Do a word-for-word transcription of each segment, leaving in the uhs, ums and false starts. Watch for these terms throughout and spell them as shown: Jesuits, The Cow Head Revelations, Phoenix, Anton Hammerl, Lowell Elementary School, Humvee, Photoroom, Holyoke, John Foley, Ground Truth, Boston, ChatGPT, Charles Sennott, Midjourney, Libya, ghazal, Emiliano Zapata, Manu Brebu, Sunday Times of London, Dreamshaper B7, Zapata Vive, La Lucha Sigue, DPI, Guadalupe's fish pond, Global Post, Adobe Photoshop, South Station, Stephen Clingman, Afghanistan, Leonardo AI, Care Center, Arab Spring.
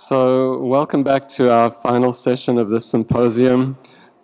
So welcome back to our final session of this symposium.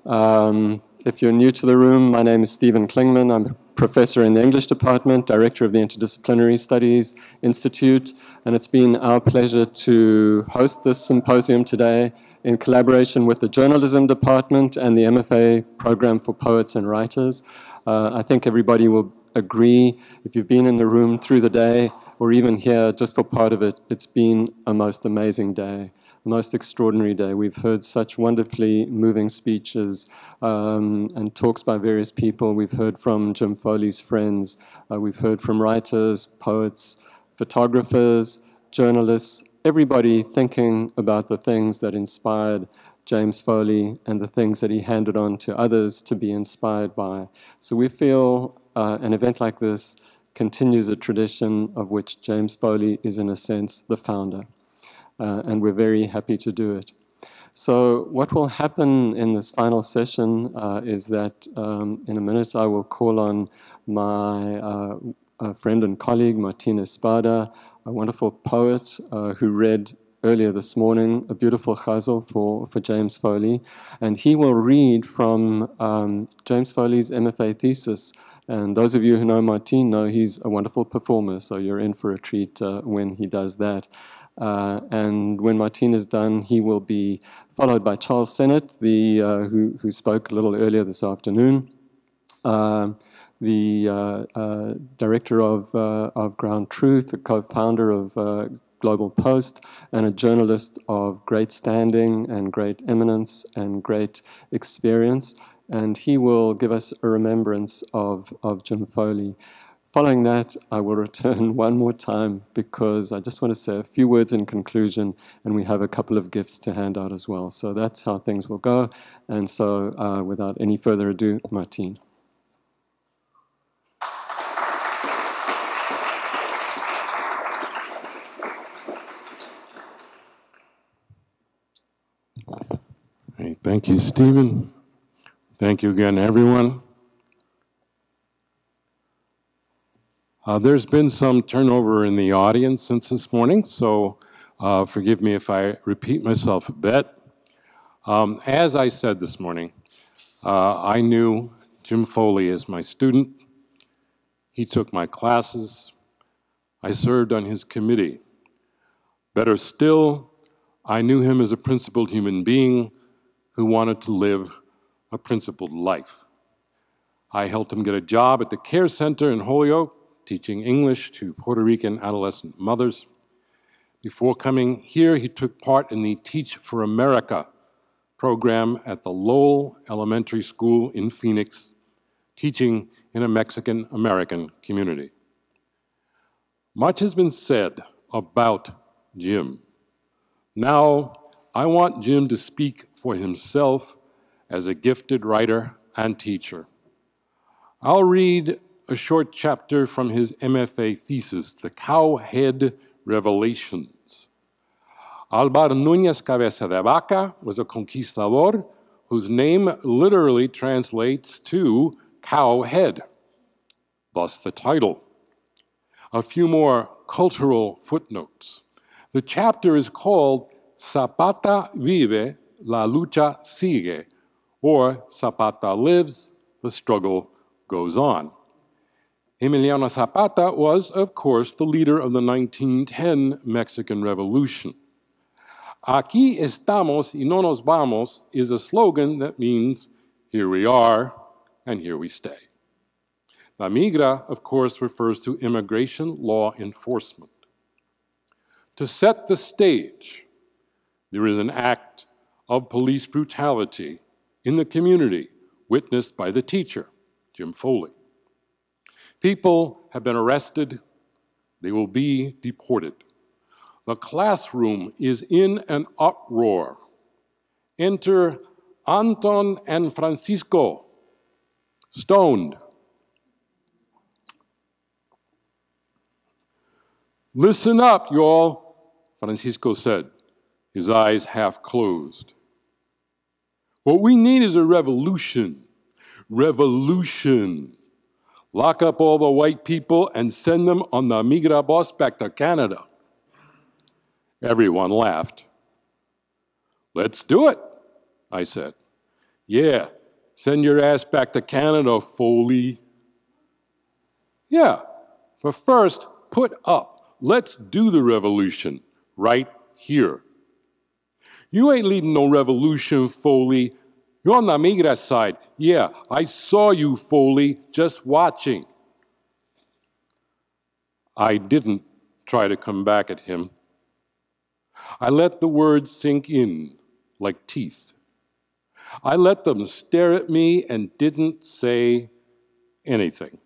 Um, if you're new to the room, my name is Stephen Clingman. I'm a professor in the English department, director of the Interdisciplinary Studies Institute, and it's been our pleasure to host this symposium today in collaboration with the journalism department and the M F A program for poets and writers. Uh, I think everybody will agree, if you've been in the room through the day, or even here just for part of it, it's been a most amazing day, a most extraordinary day. We've heard such wonderfully moving speeches um, and talks by various people. We've heard from Jim Foley's friends. Uh, we've heard from writers, poets, photographers, journalists, everybody thinking about the things that inspired James Foley and the things that he handed on to others to be inspired by. So we feel uh, an event like this continues a tradition of which James Foley is, in a sense, the founder. Uh, and we're very happy to do it. So what will happen in this final session uh, is that um, in a minute I will call on my uh, a friend and colleague, Martín Espada, a wonderful poet uh, who read earlier this morning a beautiful ghazal for, for James Foley. And he will read from um, James Foley's M F A thesis. And those of you who know Martin know he's a wonderful performer, so you're in for a treat uh, when he does that. Uh, and when Martin is done, he will be followed by Charles Sennott, the, uh, who, who spoke a little earlier this afternoon, uh, the uh, uh, director of, uh, of Ground Truth, the co-founder of uh, Global Post, and a journalist of great standing and great eminence and great experience. And he will give us a remembrance of, of Jim Foley. Following that, I will return one more time because I just want to say a few words in conclusion, and we have a couple of gifts to hand out as well. So that's how things will go. And so uh, without any further ado, Martin. Hey, thank you, Stephen. Thank you again, everyone. Uh, there's been some turnover in the audience since this morning, so uh, forgive me if I repeat myself a bit. Um, as I said this morning, uh, I knew Jim Foley as my student. He took my classes. I served on his committee. Better still, I knew him as a principled human being who wanted to live a principled life. I helped him get a job at the Care Center in Holyoke, teaching English to Puerto Rican adolescent mothers. Before coming here, he took part in the Teach for America program at the Lowell Elementary School in Phoenix, teaching in a Mexican-American community. Much has been said about Jim. Now, I want Jim to speak for himself as a gifted writer and teacher. I'll read a short chapter from his M F A thesis, The Cow Head Revelations. Álvar Núñez Cabeza de Vaca was a conquistador whose name literally translates to cow head, thus the title. A few more cultural footnotes. The chapter is called Zapata vive, la lucha sigue, or Zapata lives, the struggle goes on. Emiliano Zapata was, of course, the leader of the nineteen ten Mexican Revolution. Aquí estamos y no nos vamos is a slogan that means, here we are and here we stay. La migra, of course, refers to immigration law enforcement. To set the stage, there is an act of police brutality in the community, witnessed by the teacher, Jim Foley. People have been arrested. They will be deported. The classroom is in an uproar. Enter Anton and Francisco, stoned. Listen up, y'all, Francisco said, his eyes half closed. What we need is a revolution. Revolution. Lock up all the white people and send them on the migra bus back to Canada. Everyone laughed Let's do it, I said. Yeah, send your ass back to Canada, Foley. Yeah, but first, put up. Let's do the revolution right here. You ain't leading no revolution, Foley. You're on the migra side. Yeah, I saw you, Foley, just watching. I didn't try to come back at him. I let the words sink in like teeth. I let them stare at me and didn't say anything.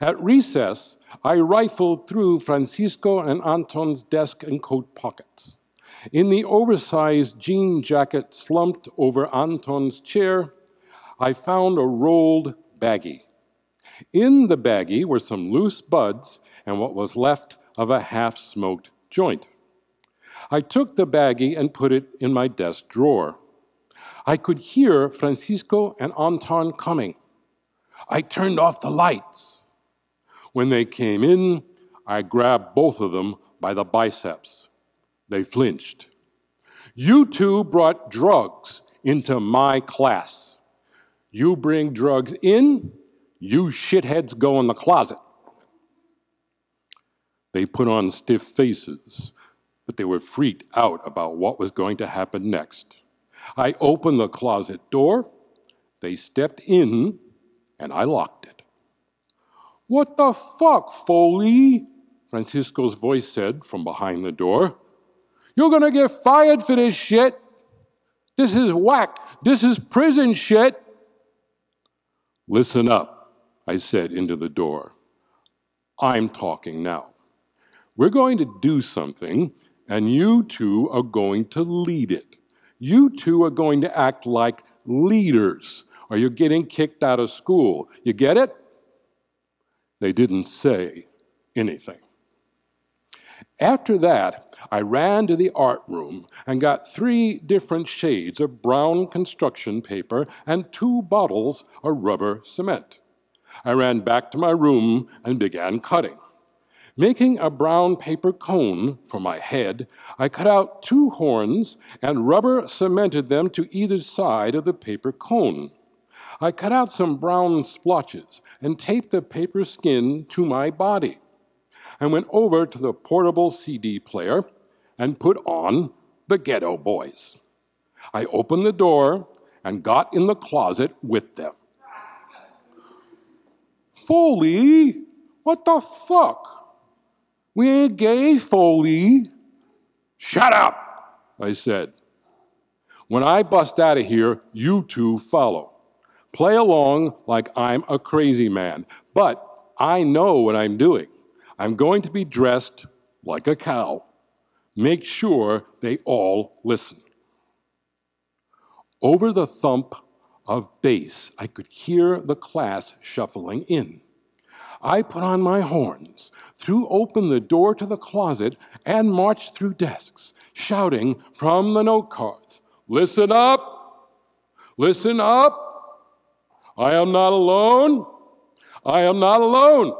At recess, I rifled through Francisco and Anton's desk and coat pockets. In the oversized jean jacket slumped over Anton's chair, I found a rolled baggie. In the baggie were some loose buds and what was left of a half-smoked joint. I took the baggie and put it in my desk drawer. I could hear Francisco and Anton coming. I turned off the lights. When they came in, I grabbed both of them by the biceps. They flinched. You two brought drugs into my class. You bring drugs in, you shitheads go in the closet. They put on stiff faces, but they were freaked out about what was going to happen next. I opened the closet door, they stepped in, and I locked it. What the fuck, Foley? Francisco's voice said from behind the door. You're gonna get fired for this shit. This is whack. This is prison shit. Listen up, I said into the door. I'm talking now. We're going to do something, and you two are going to lead it. You two are going to act like leaders, or you're getting kicked out of school. You get it? They didn't say anything. After that, I ran to the art room and got three different shades of brown construction paper and two bottles of rubber cement. I ran back to my room and began cutting. Making a brown paper cone for my head, I cut out two horns and rubber cemented them to either side of the paper cone. I cut out some brown splotches and taped the paper skin to my body. I went over to the portable C D player and put on The Ghetto Boys. I opened the door and got in the closet with them. Foley, what the fuck? We ain't gay, Foley. Shut up, I said. When I bust out of here, you two follow. Play along like I'm a crazy man, but I know what I'm doing. I'm going to be dressed like a cow. Make sure they all listen. Over the thump of bass, I could hear the class shuffling in. I put on my horns, threw open the door to the closet, and marched through desks, shouting from the note cards, "Listen up! Listen up! I am not alone! I am not alone!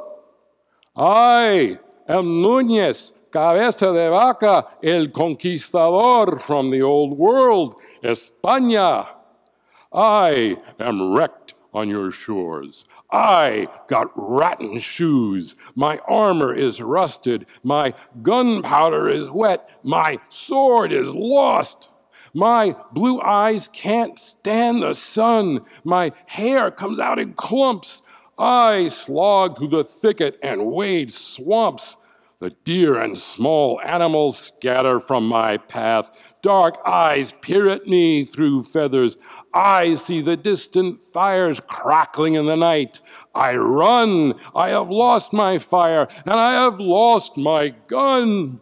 I am Núñez, Cabeza de Vaca, el Conquistador from the Old World, España. I am wrecked on your shores. I got rotten shoes. My armor is rusted. My gunpowder is wet. My sword is lost. My blue eyes can't stand the sun. My hair comes out in clumps. I slogged through the thicket and wade swamps. The deer and small animals scatter from my path. Dark eyes peer at me through feathers. I see the distant fires crackling in the night. I run. I have lost my fire, and I have lost my gun.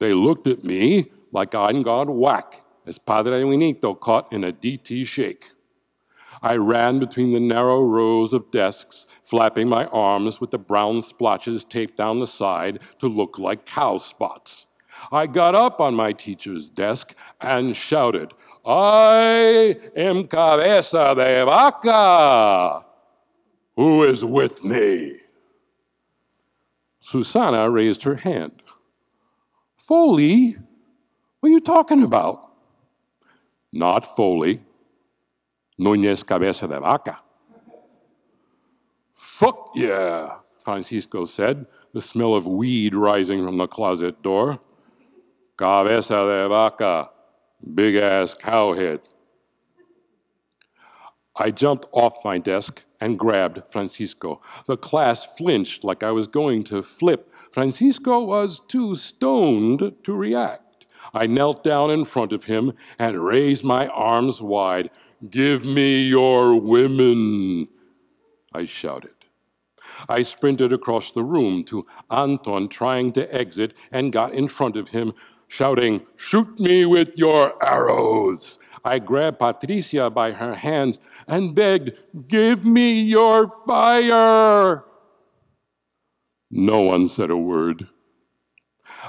They looked at me like I'd gone whack, as Padre Winito caught in a D T shake. I ran between the narrow rows of desks, flapping my arms with the brown splotches taped down the side to look like cow spots. I got up on my teacher's desk and shouted, I am Cabeza de Vaca. Who is with me? Susana raised her hand. Foley, What are you talking about? Not Foley, Núñez Cabeza de Vaca. Fuck yeah, Francisco said, the smell of weed rising from the closet door. Cabeza de Vaca, big-ass cowhead. I jumped off my desk and grabbed Francisco. The class flinched like I was going to flip. Francisco was too stoned to react. I knelt down in front of him and raised my arms wide. "Give me your women," I shouted. I sprinted across the room to Anton trying to exit and got in front of him, shouting, "Shoot me with your arrows!" I grabbed Patricia by her hands and begged, "Give me your fire!" No one said a word.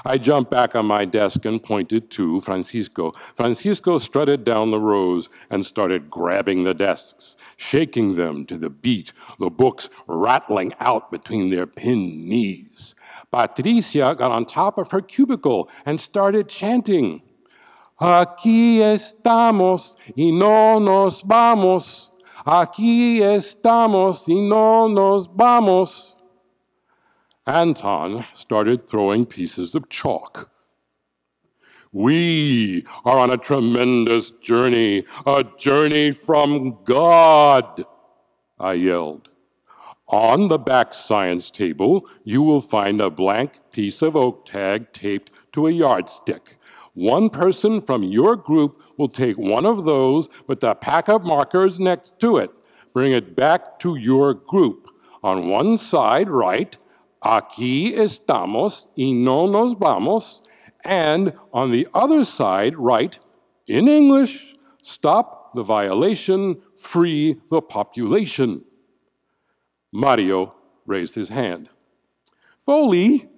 I jumped back on my desk and pointed to Francisco. Francisco strutted down the rows and started grabbing the desks, shaking them to the beat, the books rattling out between their pinned knees. Patricia got on top of her cubicle and started chanting, "Aquí estamos y no nos vamos. Aquí estamos y no nos vamos." Anton started throwing pieces of chalk. "We are on a tremendous journey, a journey from God," I yelled. "On the back science table, you will find a blank piece of oak tag taped to a yardstick. One person from your group will take one of those with the pack of markers next to it. Bring it back to your group. On one side, write, 'Aquí estamos y no nos vamos,' and on the other side, write, in English, 'Stop the violation, free the population.'" Mario raised his hand. "Foley,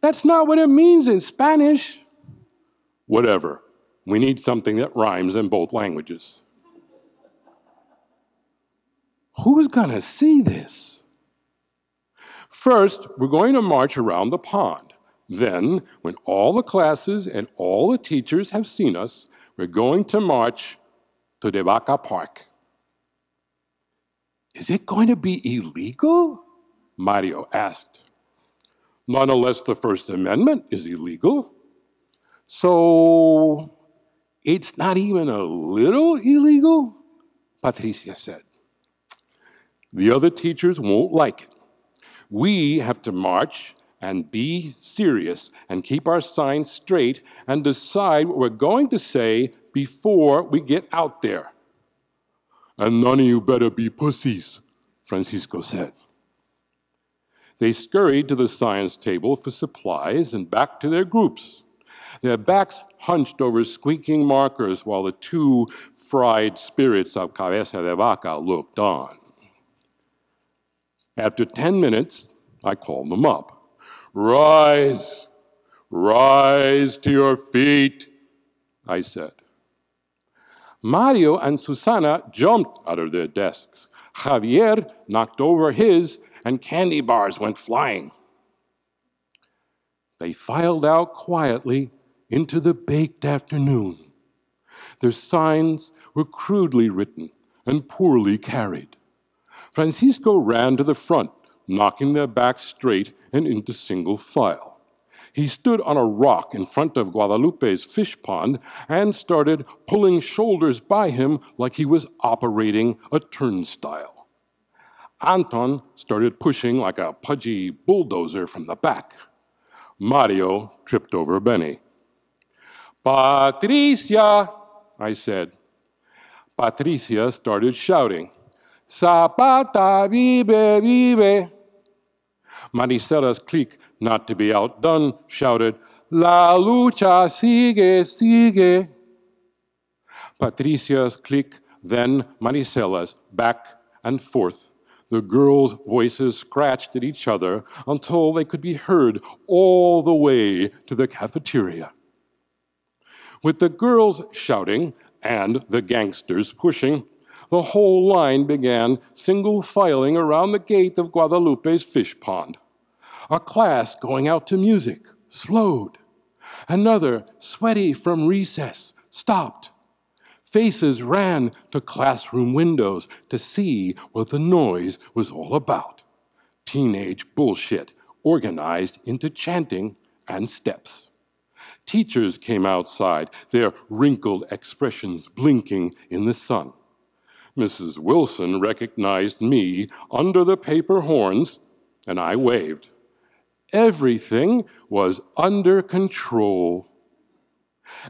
that's not what it means in Spanish." "Whatever. We need something that rhymes in both languages." Who's gonna see this? "First, we're going to march around the pond. Then, when all the classes and all the teachers have seen us, we're going to march to De Baca Park." "Is it going to be illegal?" Mario asked. "Not unless the First Amendment is illegal." "So it's not even a little illegal?" Patricia said. "The other teachers won't like it. We have to march and be serious and keep our signs straight and decide what we're going to say before we get out there." "And none of you better be pussies," Francisco said. They scurried to the science table for supplies and back to their groups, their backs hunched over squeaking markers while the two fried spirits of Cabeza de Vaca looked on. After ten minutes, I called them up. "Rise, rise to your feet," I said. Mario and Susana jumped out of their desks. Javier knocked over his, and candy bars went flying. They filed out quietly into the baked afternoon. Their signs were crudely written and poorly carried. Francisco ran to the front, knocking their backs straight and into single file. He stood on a rock in front of Guadalupe's fish pond and started pulling shoulders by him like he was operating a turnstile. Anton started pushing like a pudgy bulldozer from the back. Mario tripped over Benny. "Patricia," I said. Patricia started shouting, "Zapata vive, vive." Maricela's clique, not to be outdone, shouted, "La lucha sigue, sigue." Patricia's clique, then Maricela's, back and forth. The girls' voices scratched at each other until they could be heard all the way to the cafeteria. With the girls shouting and the gangsters pushing, the whole line began single filing around the gate of Guadalupe's fish pond. A class going out to music slowed. Another, sweaty from recess, stopped. Faces ran to classroom windows to see what the noise was all about. Teenage bullshit organized into chanting and steps. Teachers came outside, their wrinkled expressions blinking in the sun. Missus Wilson recognized me under the paper horns, and I waved. Everything was under control.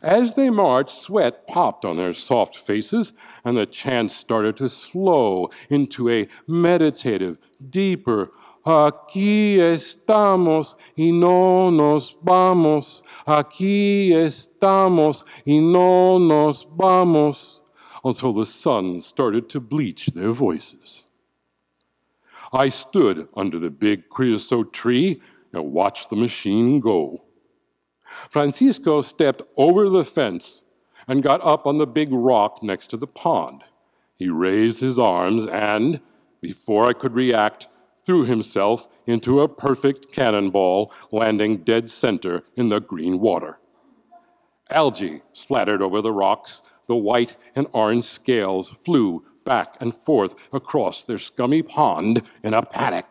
As they marched, sweat popped on their soft faces, and the chant started to slow into a meditative, deeper, Aquí estamos y no nos vamos. Aquí estamos y no nos vamos. Until the sun started to bleach their voices. I stood under the big creosote tree and watched the machine go. Francisco stepped over the fence and got up on the big rock next to the pond. He raised his arms and, before I could react, threw himself into a perfect cannonball, landing dead center in the green water. Algae splattered over the rocks. The white and orange scales flew back and forth across their scummy pond in a panic.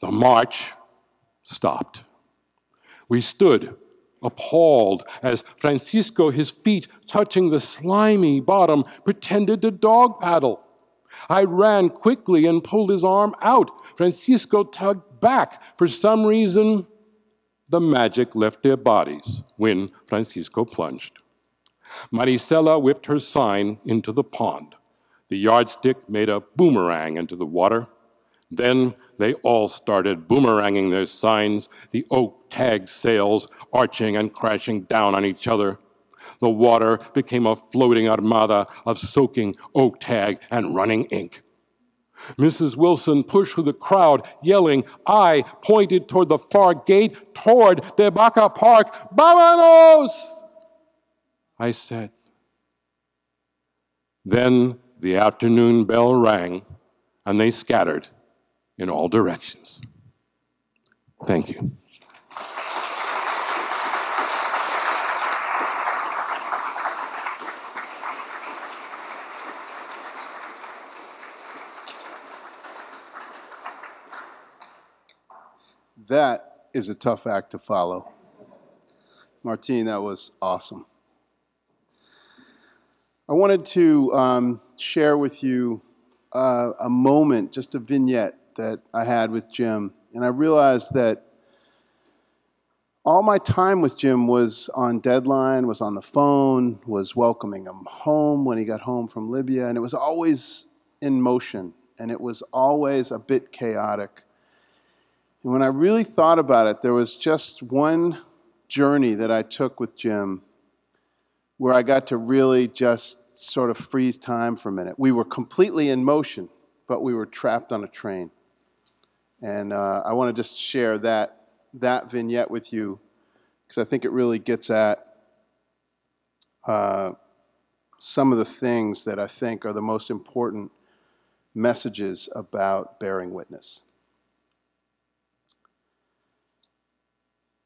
The march stopped. We stood, appalled, as Francisco, his feet touching the slimy bottom, pretended to dog paddle. I ran quickly and pulled his arm out. Francisco tugged back. For some reason, the magic left their bodies when Francisco plunged. Maricela whipped her sign into the pond. The yardstick made a boomerang into the water. Then they all started boomeranging their signs, the oak tag sails arching and crashing down on each other. The water became a floating armada of soaking oak tag and running ink. Missus Wilson pushed through the crowd, yelling. I pointed toward the far gate, toward De Baca Park. Vámonos! I said. Then the afternoon bell rang, and they scattered in all directions. Thank you. That is a tough act to follow. Martín, that was awesome. I wanted to um, share with you uh, a moment, just a vignette that I had with Jim. And I realized that all my time with Jim was on deadline, was on the phone, was welcoming him home when he got home from Libya. And it was always in motion. And it was always a bit chaotic. And when I really thought about it, there was just one journey that I took with Jim where I got to really just sort of freeze time for a minute. We were completely in motion, but we were trapped on a train. And uh, I want to just share that, that vignette with you, because I think it really gets at uh, some of the things that I think are the most important messages about bearing witness.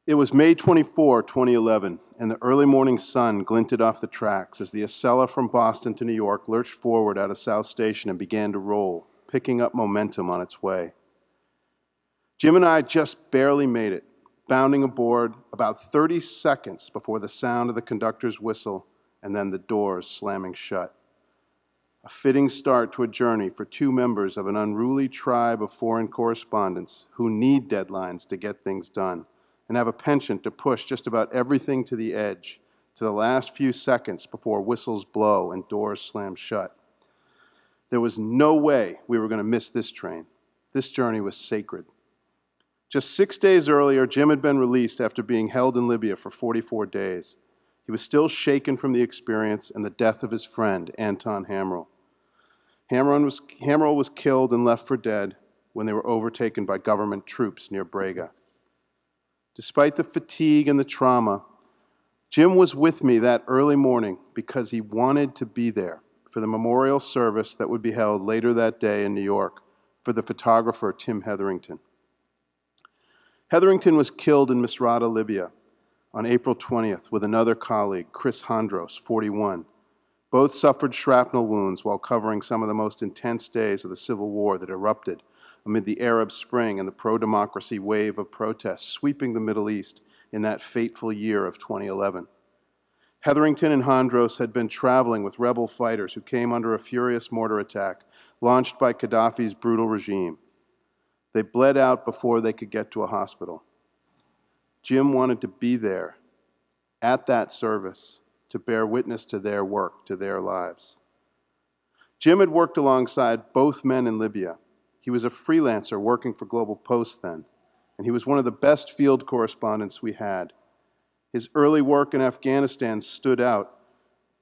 It was May twenty-fourth, twenty eleven, and the early morning sun glinted off the tracks as the Acela from Boston to New York lurched forward out of South Station and began to roll, picking up momentum on its way. Jim and I just barely made it, bounding aboard about thirty seconds before the sound of the conductor's whistle and then the doors slamming shut. A fitting start to a journey for two members of an unruly tribe of foreign correspondents who need deadlines to get things done, and have a penchant to push just about everything to the edge, to the last few seconds before whistles blow and doors slam shut. There was no way we were going to miss this train. This journey was sacred. Just six days earlier, Jim had been released after being held in Libya for forty-four days. He was still shaken from the experience and the death of his friend, Anton Hammerl. Hammerl was, Hammerl was killed and left for dead when they were overtaken by government troops near Brega. Despite the fatigue and the trauma, Jim was with me that early morning because he wanted to be there for the memorial service that would be held later that day in New York for the photographer Tim Hetherington. Hetherington was killed in Misrata, Libya, on April twentieth with another colleague, Chris Hondros, forty-one. Both suffered shrapnel wounds while covering some of the most intense days of the Civil War that erupted amid the Arab Spring and the pro-democracy wave of protests sweeping the Middle East in that fateful year of twenty eleven. Hetherington and Hondros had been traveling with rebel fighters who came under a furious mortar attack launched by Gaddafi's brutal regime. They bled out before they could get to a hospital. Jim wanted to be there at that service to bear witness to their work, to their lives. Jim had worked alongside both men in Libya. He was a freelancer working for Global Post then, and he was one of the best field correspondents we had. His early work in Afghanistan stood out,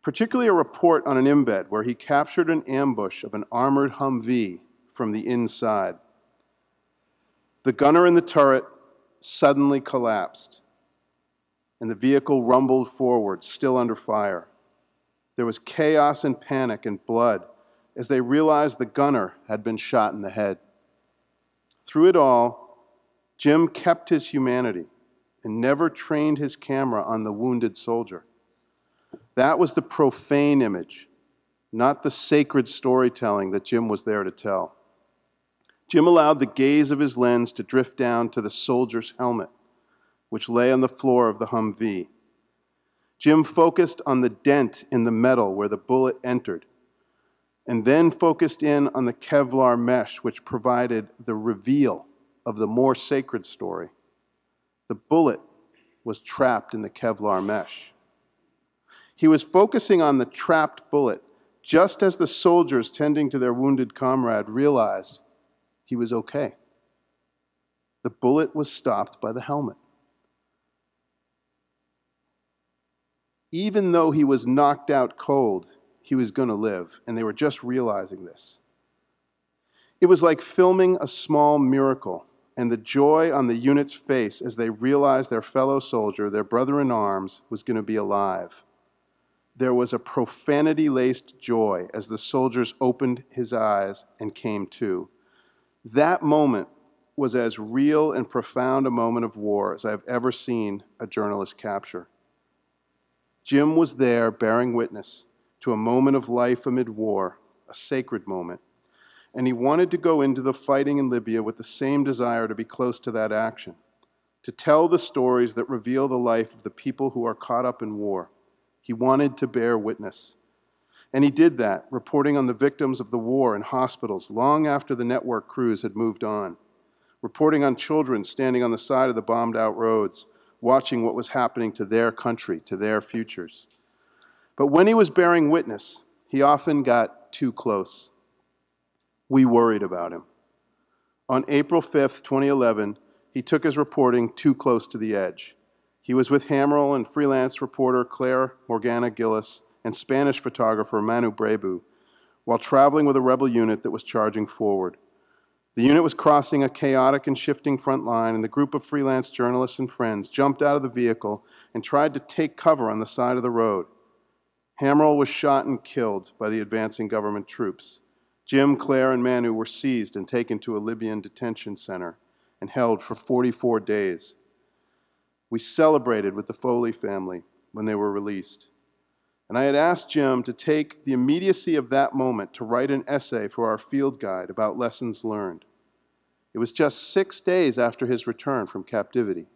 particularly a report on an embed where he captured an ambush of an armored Humvee from the inside. The gunner in the turret suddenly collapsed, and the vehicle rumbled forward, still under fire. There was chaos and panic and blood as they realized the gunner had been shot in the head. Through it all, Jim kept his humanity and never trained his camera on the wounded soldier. That was the profane image, not the sacred storytelling that Jim was there to tell. Jim allowed the gaze of his lens to drift down to the soldier's helmet, which lay on the floor of the Humvee. Jim focused on the dent in the metal where the bullet entered, and then focused in on the Kevlar mesh, which provided the reveal of the more sacred story. The bullet was trapped in the Kevlar mesh. He was focusing on the trapped bullet just as the soldiers tending to their wounded comrade realized he was okay. The bullet was stopped by the helmet. Even though he was knocked out cold, he was going to live, and they were just realizing this. It was like filming a small miracle, and the joy on the unit's face as they realized their fellow soldier, their brother in arms, was going to be alive. There was a profanity-laced joy as the soldiers opened his eyes and came to. That moment was as real and profound a moment of war as I've ever seen a journalist capture. Jim was there bearing witness to a moment of life amid war, a sacred moment. And he wanted to go into the fighting in Libya with the same desire to be close to that action, to tell the stories that reveal the life of the people who are caught up in war. He wanted to bear witness. And he did that, reporting on the victims of the war in hospitals long after the network crews had moved on, reporting on children standing on the side of the bombed-out roads, watching what was happening to their country, to their futures. But when he was bearing witness, he often got too close. We worried about him. On April fifth, twenty eleven, he took his reporting too close to the edge. He was with Hammerl and freelance reporter Claire Morgana Gillis and Spanish photographer Manu Brebu while traveling with a rebel unit that was charging forward. The unit was crossing a chaotic and shifting front line, and the group of freelance journalists and friends jumped out of the vehicle and tried to take cover on the side of the road. Hammerl was shot and killed by the advancing government troops. Jim, Claire, and Manu were seized and taken to a Libyan detention center and held for forty-four days. We celebrated with the Foley family when they were released. And I had asked Jim to take the immediacy of that moment to write an essay for our field guide about lessons learned. It was just six days after his return from captivity.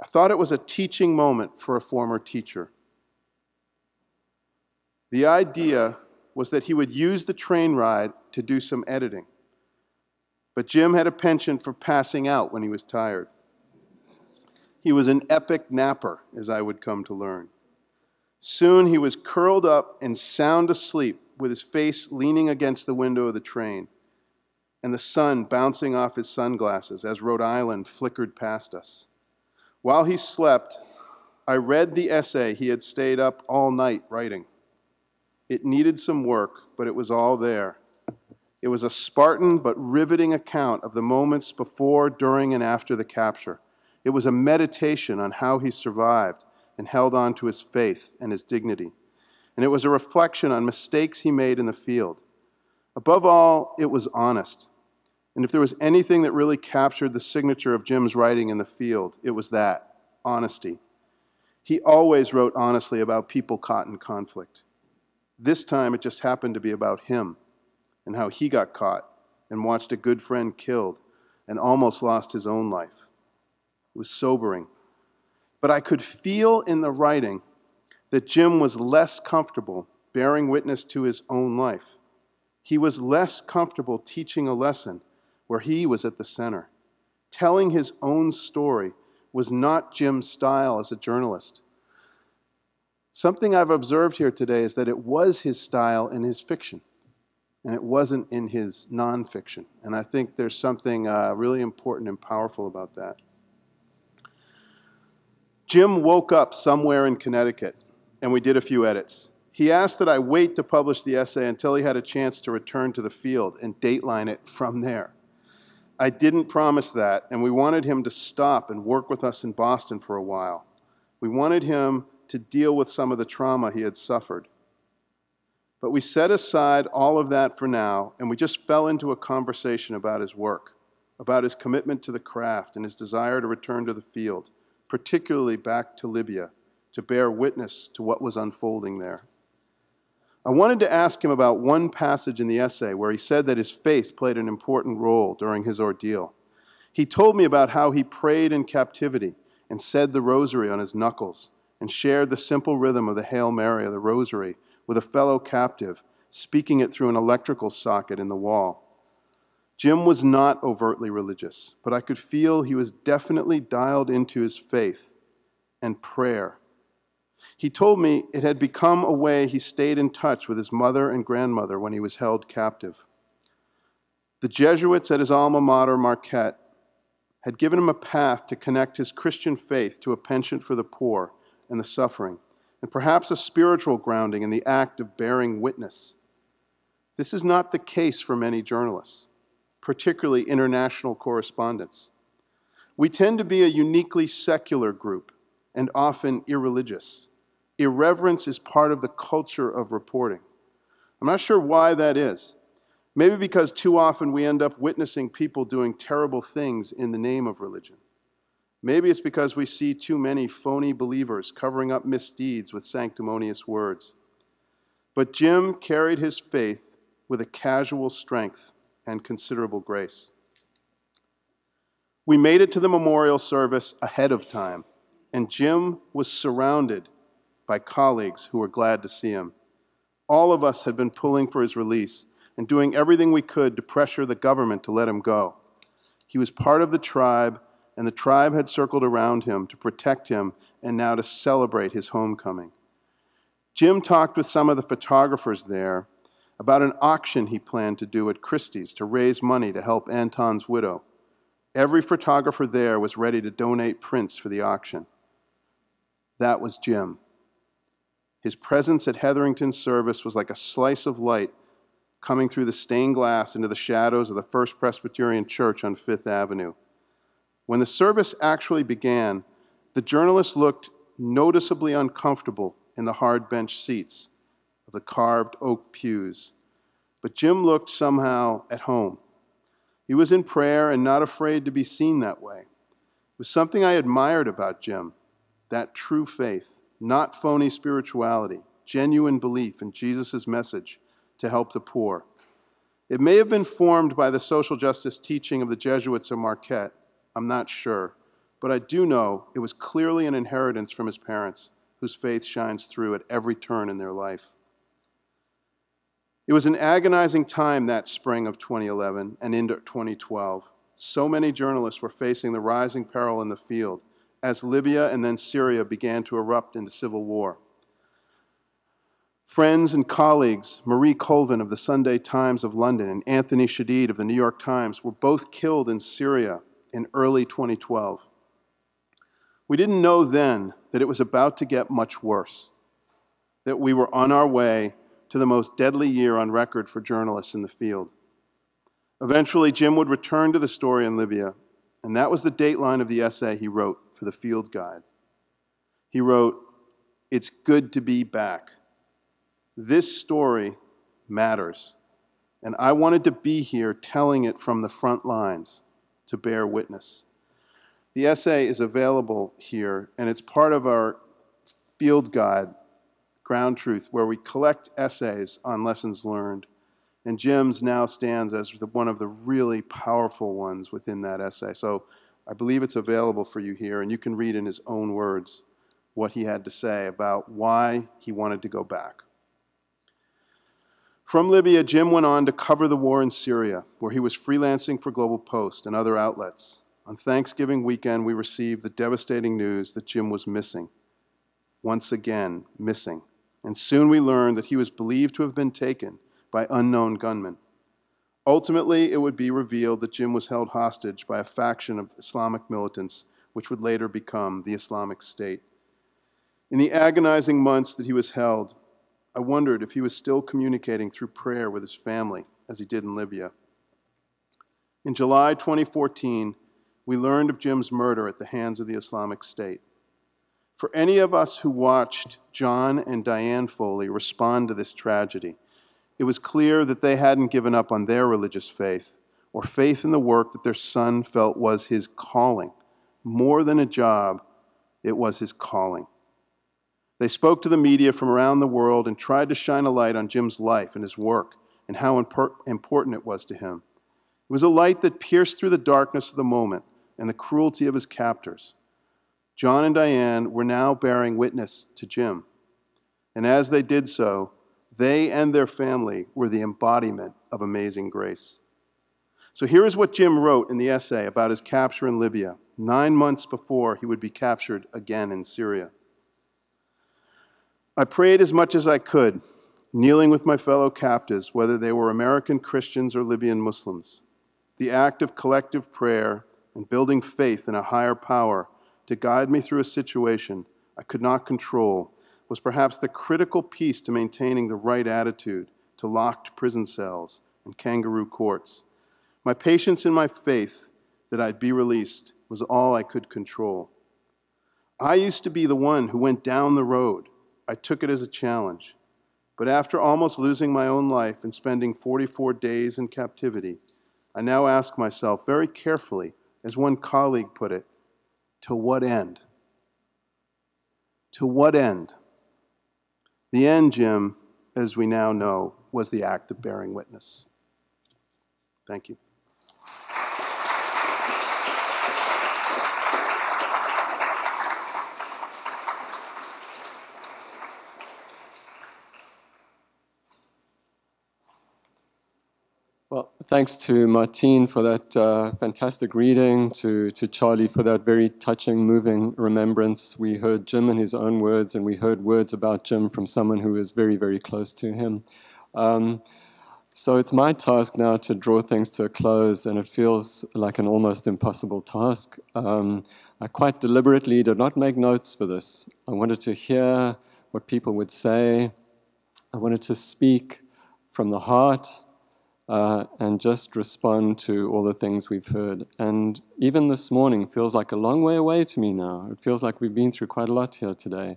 I thought it was a teaching moment for a former teacher. The idea was that he would use the train ride to do some editing. But Jim had a penchant for passing out when he was tired. He was an epic napper, as I would come to learn. Soon he was curled up and sound asleep with his face leaning against the window of the train and the sun bouncing off his sunglasses as Rhode Island flickered past us. While he slept, I read the essay he had stayed up all night writing. It needed some work, but it was all there. It was a Spartan but riveting account of the moments before, during, and after the capture. It was a meditation on how he survived and held on to his faith and his dignity. And it was a reflection on mistakes he made in the field. Above all, it was honest. And if there was anything that really captured the signature of Jim's writing in the field, it was that. honesty. He always wrote honestly about people caught in conflict. This time it just happened to be about him and how he got caught and watched a good friend killed and almost lost his own life. It was sobering. But I could feel in the writing that Jim was less comfortable bearing witness to his own life. He was less comfortable teaching a lesson where he was at the center. Telling his own story was not Jim's style as a journalist. Something I've observed here today is that it was his style in his fiction, and it wasn't in his nonfiction. And I think there's something uh, really important and powerful about that. Jim woke up somewhere in Connecticut, and we did a few edits. He asked that I wait to publish the essay until he had a chance to return to the field and dateline it from there. I didn't promise that, and we wanted him to stop and work with us in Boston for a while. We wanted him to deal with some of the trauma he had suffered. But we set aside all of that for now, and we just fell into a conversation about his work, about his commitment to the craft and his desire to return to the field, particularly back to Libya, to bear witness to what was unfolding there. I wanted to ask him about one passage in the essay where he said that his faith played an important role during his ordeal. He told me about how he prayed in captivity and said the rosary on his knuckles and shared the simple rhythm of the Hail Mary of the rosary with a fellow captive, speaking it through an electrical socket in the wall. Jim was not overtly religious, but I could feel he was definitely dialed into his faith and prayer. He told me it had become a way he stayed in touch with his mother and grandmother when he was held captive. The Jesuits at his alma mater, Marquette, had given him a path to connect his Christian faith to a penchant for the poor and the suffering, and perhaps a spiritual grounding in the act of bearing witness. This is not the case for many journalists, particularly international correspondents. We tend to be a uniquely secular group and often irreligious. Irreverence is part of the culture of reporting. I'm not sure why that is. Maybe because too often we end up witnessing people doing terrible things in the name of religion. Maybe it's because we see too many phony believers covering up misdeeds with sanctimonious words. But Jim carried his faith with a casual strength and considerable grace. We made it to the memorial service ahead of time, and Jim was surrounded by colleagues who were glad to see him. All of us had been pulling for his release and doing everything we could to pressure the government to let him go. He was part of the tribe, and the tribe had circled around him to protect him and now to celebrate his homecoming. Jim talked with some of the photographers there about an auction he planned to do at Christie's to raise money to help Anton's widow. Every photographer there was ready to donate prints for the auction. That was Jim. His presence at Hetherington's service was like a slice of light coming through the stained glass into the shadows of the First Presbyterian Church on Fifth Avenue. When the service actually began, the journalist looked noticeably uncomfortable in the hard bench seats of the carved oak pews. But Jim looked somehow at home. He was in prayer and not afraid to be seen that way. It was something I admired about Jim. That true faith, not phony spirituality, genuine belief in Jesus' message to help the poor. It may have been formed by the social justice teaching of the Jesuits at Marquette, I'm not sure, but I do know it was clearly an inheritance from his parents, whose faith shines through at every turn in their life. It was an agonizing time that spring of twenty eleven and into twenty twelve. So many journalists were facing the rising peril in the field, as Libya and then Syria began to erupt into civil war. Friends and colleagues, Marie Colvin of the Sunday Times of London and Anthony Shadid of the New York Times, were both killed in Syria in early twenty twelve. We didn't know then that it was about to get much worse, that we were on our way to the most deadly year on record for journalists in the field. Eventually, Jim would return to the story in Libya, and that was the dateline of the essay he wrote for the field guide. He wrote, "It's good to be back. This story matters, and I wanted to be here telling it from the front lines to bear witness." The essay is available here, and it's part of our field guide, Ground Truth, where we collect essays on lessons learned. And Jim's now stands as the, one of the really powerful ones within that essay. So I believe it's available for you here, and you can read in his own words what he had to say about why he wanted to go back. From Libya, Jim went on to cover the war in Syria, where he was freelancing for Global Post and other outlets. On Thanksgiving weekend, we received the devastating news that Jim was missing. Once again, missing. And soon we learned that he was believed to have been taken by unknown gunmen. Ultimately, it would be revealed that Jim was held hostage by a faction of Islamic militants, which would later become the Islamic State. In the agonizing months that he was held, I wondered if he was still communicating through prayer with his family, as he did in Libya. In July twenty fourteen, we learned of Jim's murder at the hands of the Islamic State. For any of us who watched John and Diane Foley respond to this tragedy, it was clear that they hadn't given up on their religious faith or faith in the work that their son felt was his calling. More than a job, it was his calling. They spoke to the media from around the world and tried to shine a light on Jim's life and his work and how impor- important it was to him. It was a light that pierced through the darkness of the moment and the cruelty of his captors. John and Diane were now bearing witness to Jim. And as they did so, they and their family were the embodiment of amazing grace. So here is what Jim wrote in the essay about his capture in Libya, nine months before he would be captured again in Syria. I prayed as much as I could, kneeling with my fellow captives, whether they were American Christians or Libyan Muslims. The act of collective prayer and building faith in a higher power to guide me through a situation I could not control was perhaps the critical piece to maintaining the right attitude to locked prison cells and kangaroo courts. My patience in my faith that I'd be released was all I could control. I used to be the one who went down the road. I took it as a challenge, but after almost losing my own life and spending forty-four days in captivity, I now ask myself very carefully, as one colleague put it, to what end? To what end? The end, Jim, as we now know, was the act of bearing witness. Thank you. Well, thanks to Martin for that uh, fantastic reading, to, to Charlie for that very touching, moving remembrance. We heard Jim in his own words, and we heard words about Jim from someone who is very, very close to him. Um, so it's my task now to draw things to a close, and it feels like an almost impossible task. Um, I quite deliberately did not make notes for this. I wanted to hear what people would say. I wanted to speak from the heart. Uh, and just respond to all the things we've heard. And even this morning feels like a long way away to me now. It feels like we've been through quite a lot here today.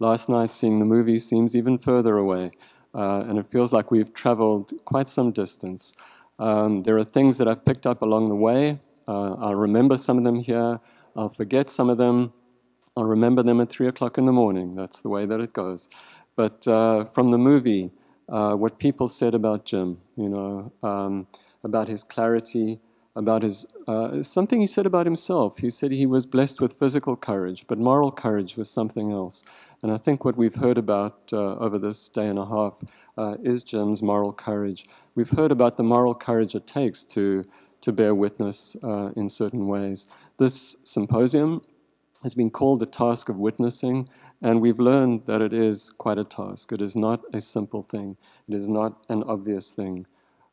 Last night, seeing the movie seems even further away. Uh, and it feels like we've traveled quite some distance. Um, there are things that I've picked up along the way. Uh, I'll remember some of them here. I'll forget some of them. I'll remember them at three o'clock in the morning. That's the way that it goes. But uh, from the movie, Uh, what people said about Jim, you know, um, about his clarity, about his, uh, something he said about himself. He said he was blessed with physical courage, but moral courage was something else. And I think what we've heard about uh, over this day and a half uh, is Jim's moral courage. We've heard about the moral courage it takes to, to bear witness uh, in certain ways. This symposium has been called the task of witnessing. And we've learned that it is quite a task. It is not a simple thing. It is not an obvious thing.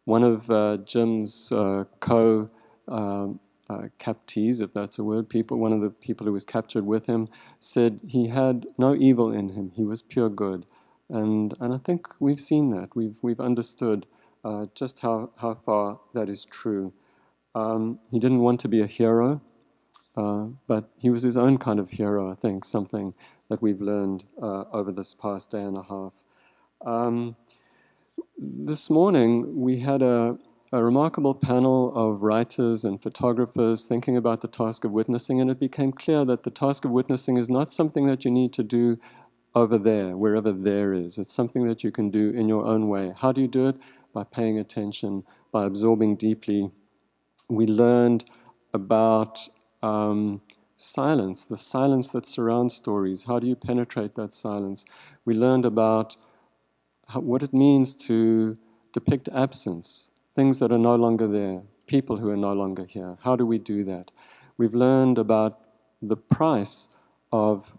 One of uh, Jim's uh, co-captees, uh, uh, if that's a word, people, one of the people who was captured with him, said he had no evil in him. He was pure good. And, and I think we've seen that. We've, we've understood uh, just how, how far that is true. Um, he didn't want to be a hero, uh, but he was his own kind of hero, I think, something that we've learned uh, over this past day and a half. Um, this morning, we had a, a remarkable panel of writers and photographers thinking about the task of witnessing, and it became clear that the task of witnessing is not something that you need to do over there, wherever there is. It's something that you can do in your own way. How do you do it? By paying attention, by absorbing deeply. We learned about um, silence, the silence that surrounds stories. How do you penetrate that silence? We learned about how, what it means to depict absence, things that are no longer there, people who are no longer here. How do we do that? We've learned about the price of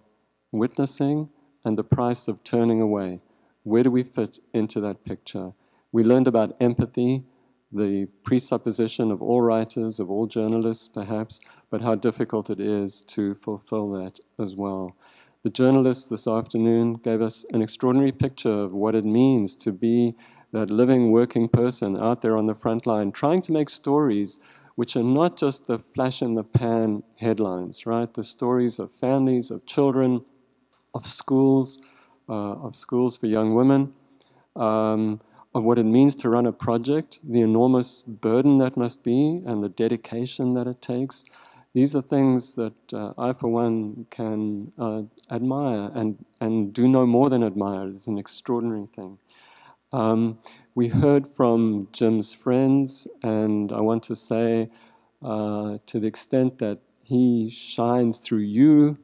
witnessing and the price of turning away. Where do we fit into that picture? We learned about empathy, the presupposition of all writers, of all journalists perhaps, but how difficult it is to fulfill that as well. The journalists this afternoon gave us an extraordinary picture of what it means to be that living, working person out there on the front line, trying to make stories which are not just the flash in the pan headlines, right? The stories of families, of children, of schools, uh, of schools for young women, um, of what it means to run a project, the enormous burden that must be, and the dedication that it takes. These are things that uh, I, for one, can uh, admire and, and do no more than admire. It's an extraordinary thing. Um, we heard from Jim's friends, and I want to say, uh, to the extent that he shines through you,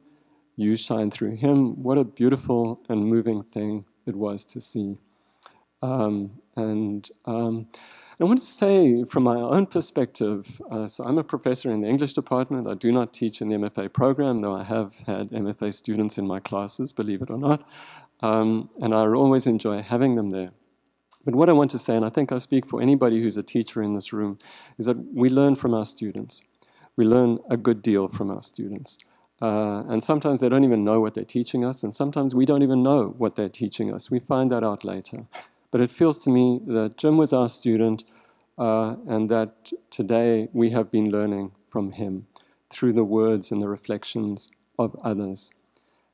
you shine through him. What a beautiful and moving thing it was to see. Um, and um, I want to say from my own perspective, uh, so I'm a professor in the English department. I do not teach in the M F A program, though I have had M F A students in my classes, believe it or not. Um, and I always enjoy having them there. But what I want to say, and I think I speak for anybody who's a teacher in this room, is that we learn from our students. We learn a good deal from our students. Uh, and sometimes they don't even know what they're teaching us, and sometimes we don't even know what they're teaching us. We find that out later. But it feels to me that Jim was our student, uh, and that today we have been learning from him through the words and the reflections of others.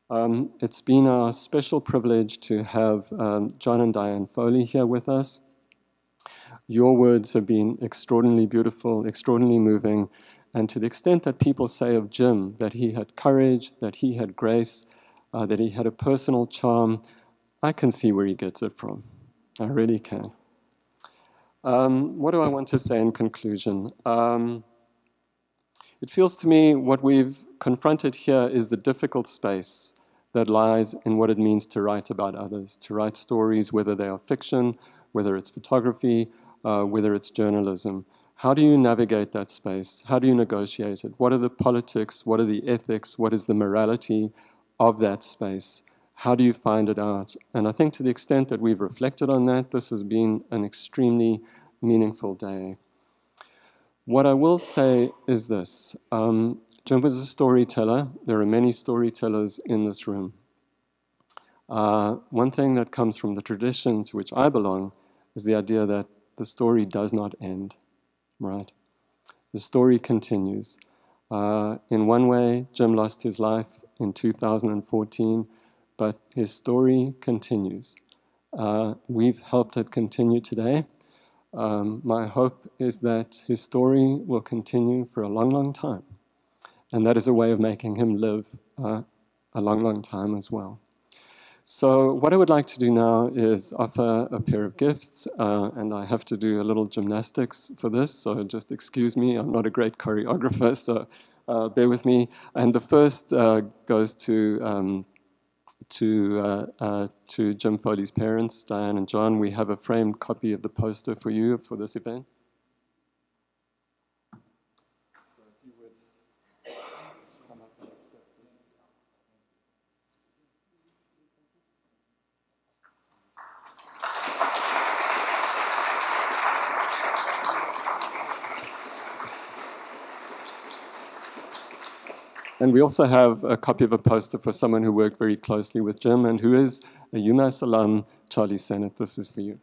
Um, it's been our special privilege to have um, John and Diane Foley here with us. Your words have been extraordinarily beautiful, extraordinarily moving. And to the extent that people say of Jim that he had courage, that he had grace, uh, that he had a personal charm, I can see where he gets it from. I really can. Um, what do I want to say in conclusion? Um, it feels to me what we've confronted here is the difficult space that lies in what it means to write about others, to write stories, whether they are fiction, whether it's photography, uh, whether it's journalism. How do you navigate that space? How do you negotiate it? What are the politics? What are the ethics? What is the morality of that space? How do you find it out? And I think to the extent that we've reflected on that, this has been an extremely meaningful day. What I will say is this. Um, Jim was a storyteller. There are many storytellers in this room. Uh, one thing that comes from the tradition to which I belong is the idea that the story does not end. Right. The story continues. Uh, in one way, Jim lost his life in two thousand fourteen, but his story continues. Uh, we've helped it continue today. Um, my hope is that his story will continue for a long, long time. And that is a way of making him live uh, a long, long time as well. So what I would like to do now is offer a pair of gifts, uh, and I have to do a little gymnastics for this, so just excuse me. I'm not a great choreographer, so uh, bear with me. And the first uh, goes to, um, to, uh, uh, to Jim Foley's parents, Diane and John. We have a framed copy of the poster for you for this event. And we also have a copy of a poster for someone who worked very closely with Jim and who is a UMass alum, Charles Sennott. This is for you.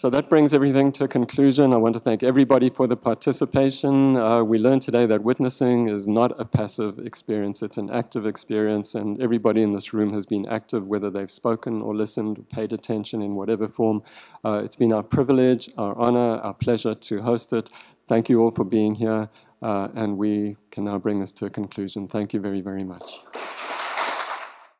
So that brings everything to a conclusion. I want to thank everybody for the participation. Uh, we learned today that witnessing is not a passive experience, it's an active experience, and everybody in this room has been active, whether they've spoken or listened, paid attention in whatever form. Uh, it's been our privilege, our honor, our pleasure to host it. Thank you all for being here, uh, and we can now bring this to a conclusion. Thank you very, very much.